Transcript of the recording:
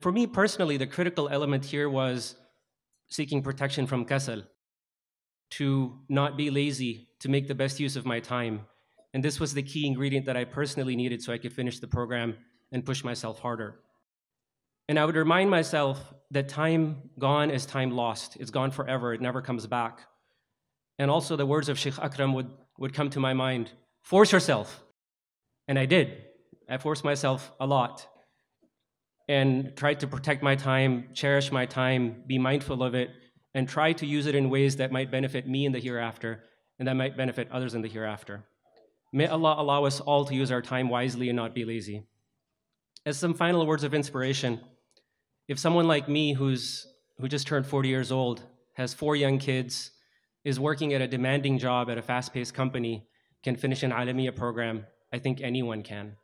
For me personally, the critical element here was seeking protection from Qasal, to not be lazy, to make the best use of my time. And this was the key ingredient that I personally needed so I could finish the program and push myself harder. And I would remind myself that time gone is time lost. It's gone forever, it never comes back. And also the words of Sheikh Akram would come to my mind, force yourself. And I did. I forced myself a lot and tried to protect my time, cherish my time, be mindful of it, and try to use it in ways that might benefit me in the hereafter and that might benefit others in the hereafter. May Allah allow us all to use our time wisely and not be lazy. As some final words of inspiration, if someone like me who just turned 40 years old, has 4 young kids, is working at a demanding job at a fast-paced company, can finish an Alimiyyah program, I think anyone can.